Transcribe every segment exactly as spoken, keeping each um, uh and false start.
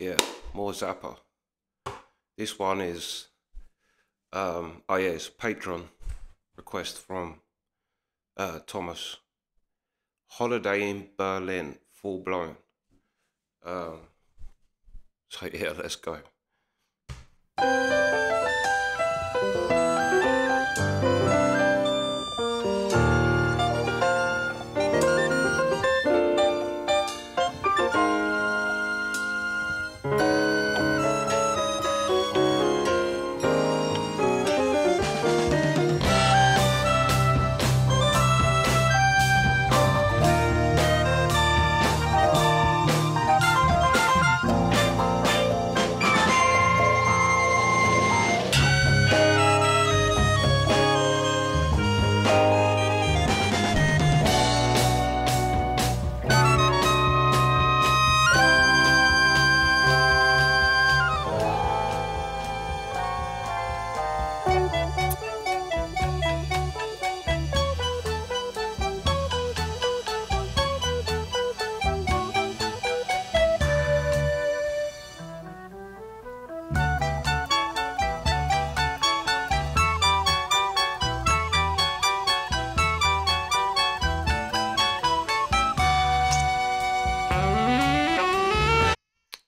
Yeah, more Zappa. This one is, um, oh yeah, it's a Patreon request from uh, Thomas. Holiday in Berlin, Full Blown. Um, so yeah, let's go.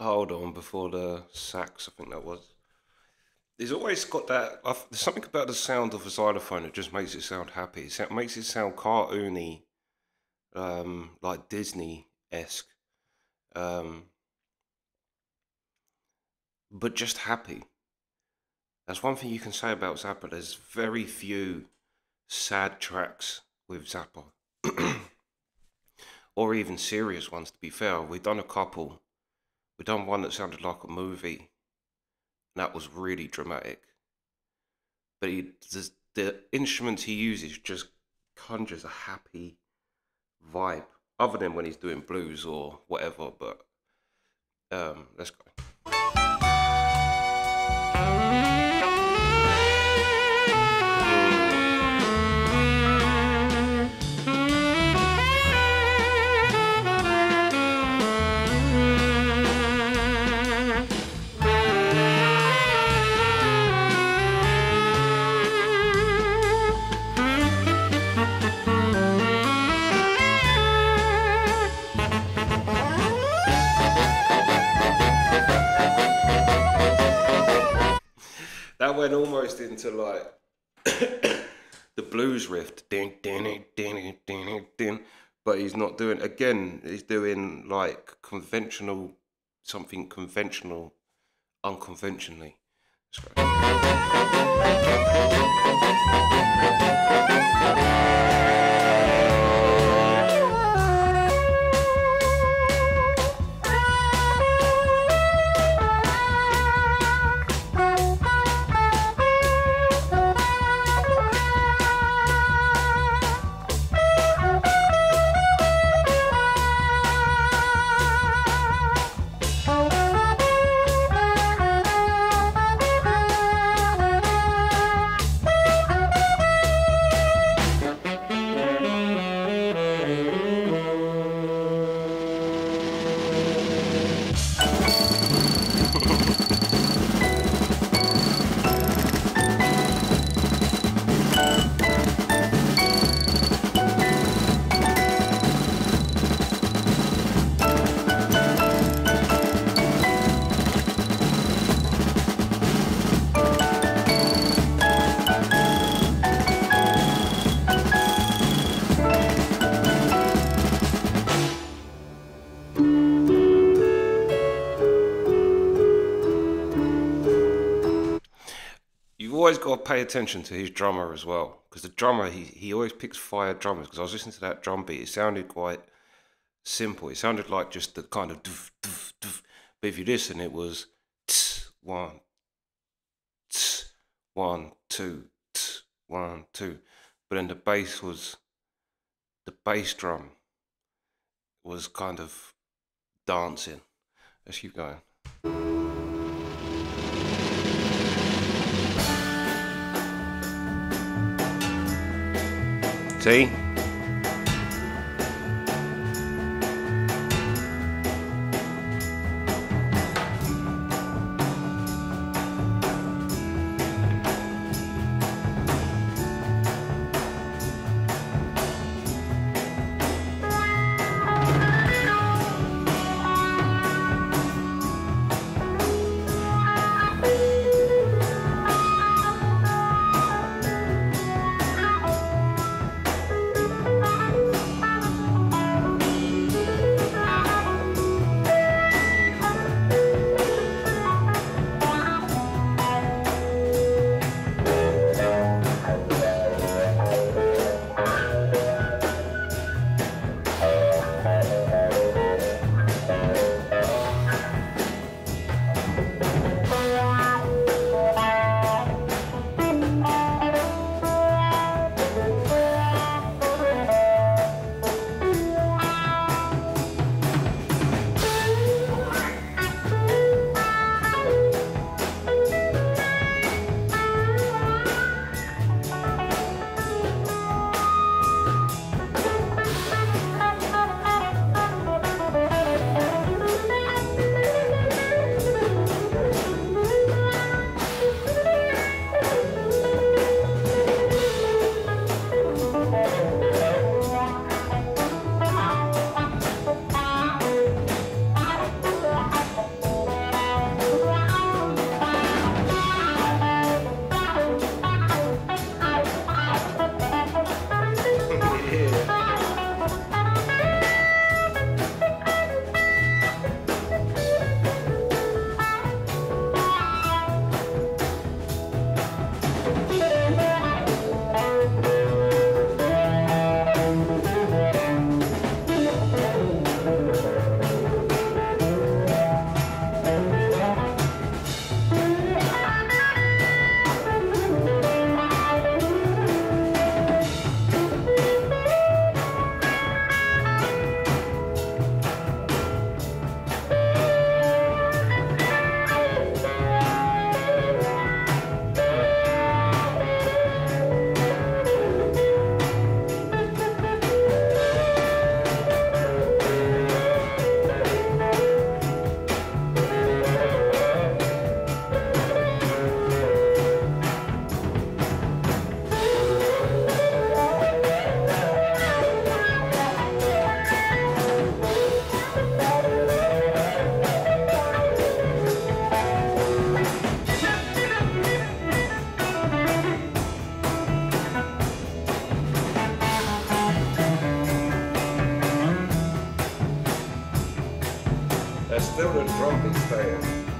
Hold on, before the sax, I think that was. There's always got that. I've, there's something about the sound of a xylophone that just makes it sound happy. It makes it sound cartoony, um, like Disney-esque, um, but just happy. That's one thing you can say about Zappa. There's very few sad tracks with Zappa, or even serious ones. To be fair, we've done a couple. We've done one that sounded like a movie, and that was really dramatic. But he, the, the instruments he uses just conjures a happy vibe, other than when he's doing blues or whatever, but um, let's go. That went almost into like the blues riff, ding, ding, ding, ding, ding, but he's not doing. Again, he's doing like conventional, something conventional, unconventionally. Got to pay attention to his drummer as well, because the drummer he, he always picks fire drummers. Because I was listening to that drum beat, it sounded quite simple, it sounded like just the kind of doof, doof, doof. But if you listen, it was tss, one, tss, one, two, tss, one, two. But then the bass was the bass drum was kind of dancing. Let's keep going. See? ahead.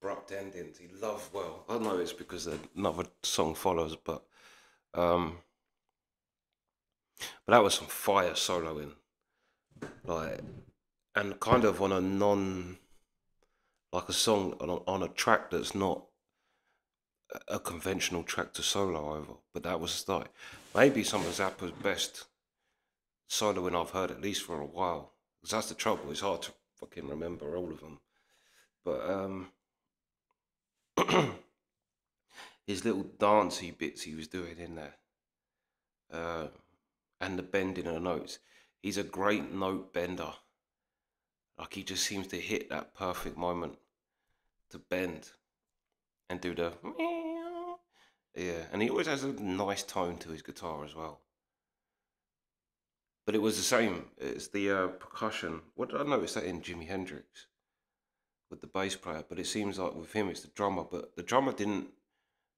Abrupt endings, he loved well. I don't know, it's because another song follows, but um, but that was some fire soloing. Like, and kind of on a non, like a song on a, on a track that's not a conventional track to solo over. But that was like maybe some of Zappa's best soloing I've heard, at least for a while. Because that's the trouble; it's hard to fucking remember all of them. But um, his little dancey bits he was doing in there, uh, and the bending of the notes. He's a great note bender. Like, he just seems to hit that perfect moment to bend and do the meow. Yeah, and he always has a nice tone to his guitar as well. But it was the same. It's the uh, percussion. What did I notice that in Jimi Hendrix with the bass player? But it seems like with him it's the drummer. But the drummer didn't,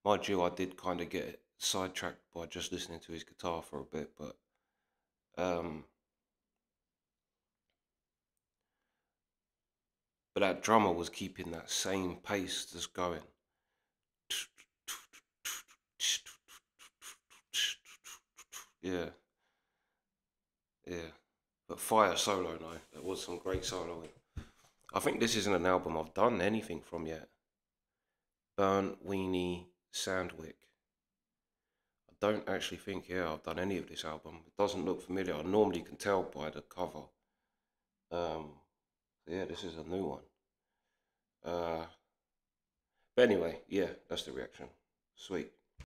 mind you, I did kind of get sidetracked by just listening to his guitar for a bit. But um. But that drummer was keeping that same pace just going. Yeah. Yeah. But fire solo, no. That was some great soloing. I think this isn't an album I've done anything from yet. Burnt Weenie Sandwich. I don't actually think, yeah, I've done any of this album. It doesn't look familiar. I normally can tell by the cover. Um, yeah, this is a new one. Uh, but anyway, yeah, that's the reaction. Sweet.